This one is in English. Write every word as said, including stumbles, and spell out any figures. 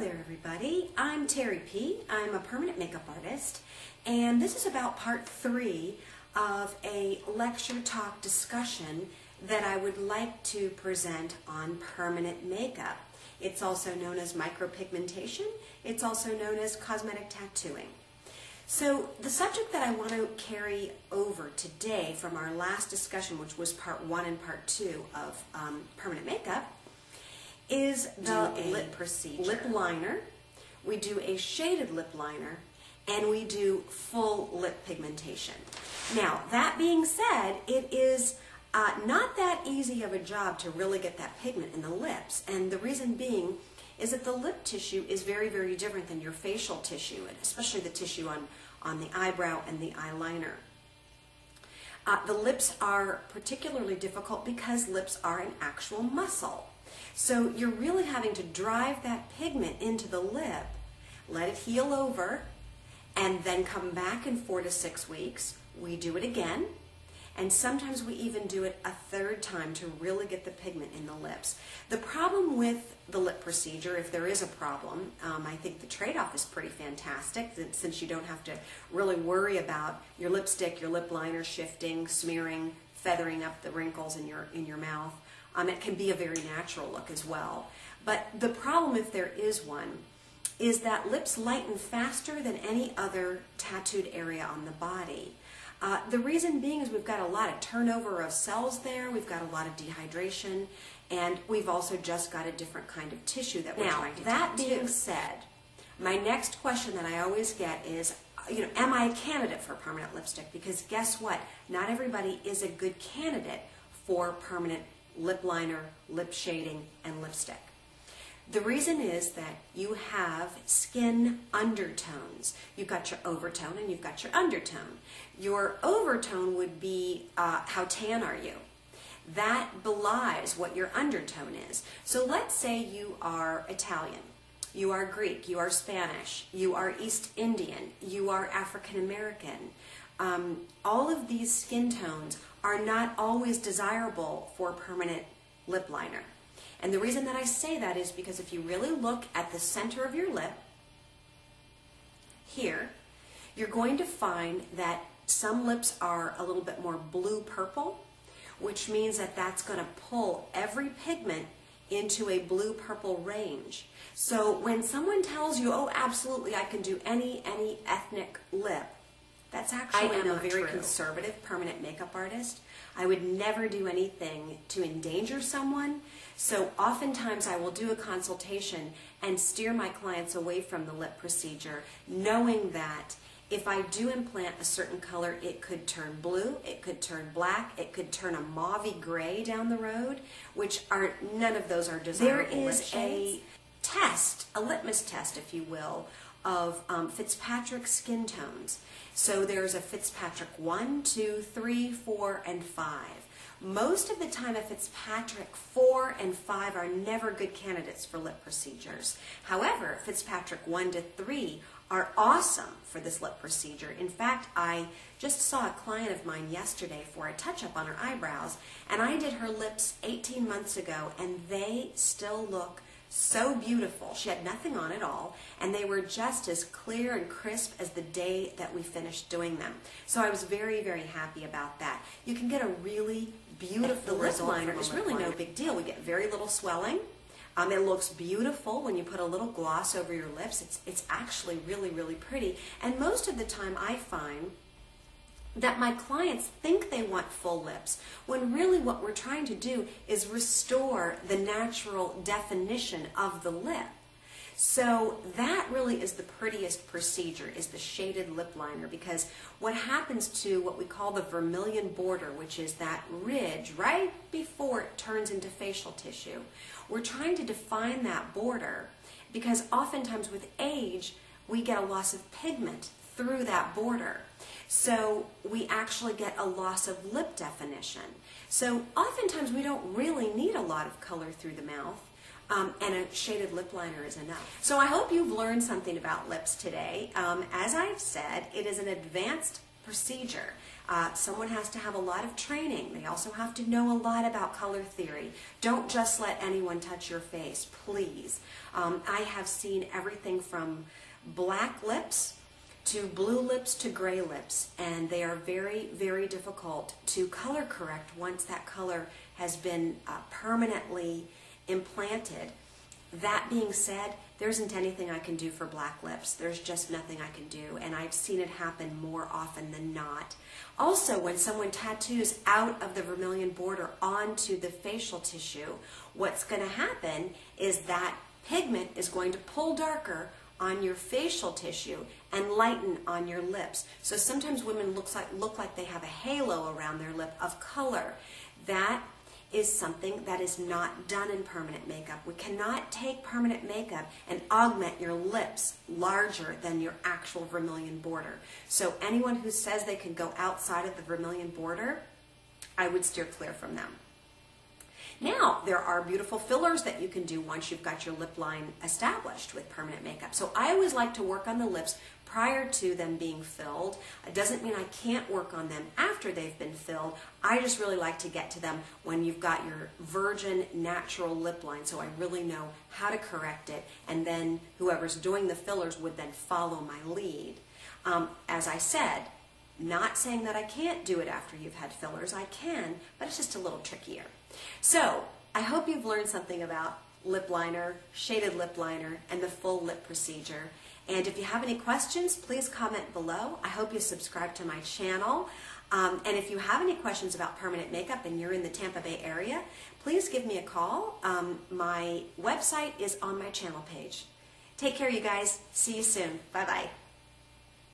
Hello there everybody, I'm Terry P. I'm a permanent makeup artist, and this is about part three of a lecture talk discussion that I would like to present on permanent makeup. It's also known as micropigmentation. It's also known as cosmetic tattooing. So the subject that I want to carry over today from our last discussion, which was part one and part two of um, permanent makeup, is the lip procedure. Lip liner, we do a shaded lip liner, and we do full lip pigmentation. Now, that being said, it is uh, not that easy of a job to really get that pigment in the lips, and the reason being is that the lip tissue is very, very different than your facial tissue, and especially the tissue on, on the eyebrow and the eyeliner. Uh, the lips are particularly difficult because lips are an actual muscle. So you're really having to drive that pigment into the lip, let it heal over, and then come back in four to six weeks. We do it again, and sometimes we even do it a third time to really get the pigment in the lips. The problem with the lip procedure, if there is a problem, um, I think the trade-off is pretty fantastic, since you don't have to really worry about your lipstick, your lip liner shifting, smearing, feathering up the wrinkles in your, in your mouth. Um, it can be a very natural look as well. But the problem, if there is one, is that lips lighten faster than any other tattooed area on the body. Uh, the reason being is we've got a lot of turnover of cells there, we've got a lot of dehydration, and we've also just got a different kind of tissue that we're trying to tattoo. Now, that being said, my next question that I always get is, you know, am I a candidate for permanent lipstick? Because guess what? Not everybody is a good candidate for permanent lipstick. Lip liner, lip shading, and lipstick. The reason is that you have skin undertones. You've got your overtone and you've got your undertone. Your overtone would be uh, how tan are you? That belies what your undertone is. So let's say you are Italian, you are Greek, you are Spanish, you are East Indian, you are African American. Um, all of these skin tones are not always desirable for permanent lip liner. And the reason that I say that is because if you really look at the center of your lip, here, you're going to find that some lips are a little bit more blue-purple, which means that that's going to pull every pigment into a blue-purple range. So when someone tells you, oh, absolutely, I can do any, any ethnic lip, that's actually I am a very true. conservative permanent makeup artist. I would never do anything to endanger someone. So oftentimes I will do a consultation and steer my clients away from the lip procedure, knowing that if I do implant a certain color, it could turn blue, it could turn black, it could turn a mauvey gray down the road, which are none of those are desirable. There is a test, a litmus test, if you will, of um, Fitzpatrick skin tones. So there's a Fitzpatrick one, two, three, four, and five. Most of the time a Fitzpatrick four and five are never good candidates for lip procedures. However, Fitzpatrick one to three are awesome for this lip procedure. In fact, I just saw a client of mine yesterday for a touch-up on her eyebrows, and I did her lips eighteen months ago, and they still look so beautiful. She had nothing on at all, and they were just as clear and crisp as the day that we finished doing them. So I was very, very happy about that. You can get a really beautiful lip liner. It's really no big deal. We get very little swelling. Um, it looks beautiful when you put a little gloss over your lips. It's, it's actually really, really pretty. And most of the time I find that my clients think they want full lips, when really what we're trying to do is restore the natural definition of the lip. So that really is the prettiest procedure, is the shaded lip liner, because what happens to what we call the vermilion border, which is that ridge right before it turns into facial tissue, we're trying to define that border, because oftentimes with age, we get a loss of pigment through that border. So we actually get a loss of lip definition. So oftentimes we don't really need a lot of color through the mouth, um, and a shaded lip liner is enough. So I hope you've learned something about lips today. Um, as I've said, it is an advanced procedure. Uh, someone has to have a lot of training. They also have to know a lot about color theory. Don't just let anyone touch your face, please. Um, I have seen everything from black lips to blue lips to gray lips, and they are very, very difficult to color correct once that color has been uh, permanently implanted. That being said, there isn't anything I can do for black lips. There's just nothing I can do, and I've seen it happen more often than not. Also, when someone tattoos out of the vermilion border onto the facial tissue, what's going to happen is that pigment is going to pull darker on your facial tissue and lighten on your lips. So sometimes women looks like, look like they have a halo around their lip of color. That is something that is not done in permanent makeup. We cannot take permanent makeup and augment your lips larger than your actual vermilion border. So anyone who says they can go outside of the vermilion border, I would steer clear from them. Now, there are beautiful fillers that you can do once you've got your lip line established with permanent makeup. So I always like to work on the lips prior to them being filled. It doesn't mean I can't work on them after they've been filled. I just really like to get to them when you've got your virgin, natural lip line, so I really know how to correct it, and then whoever's doing the fillers would then follow my lead. Um, as I said, not saying that I can't do it after you've had fillers. I can, but it's just a little trickier. So, I hope you've learned something about lip liner, shaded lip liner, and the full lip procedure. And if you have any questions, please comment below. I hope you subscribe to my channel. Um, and if you have any questions about permanent makeup and you're in the Tampa Bay area, please give me a call. Um, my website is on my channel page. Take care, you guys. See you soon. Bye-bye.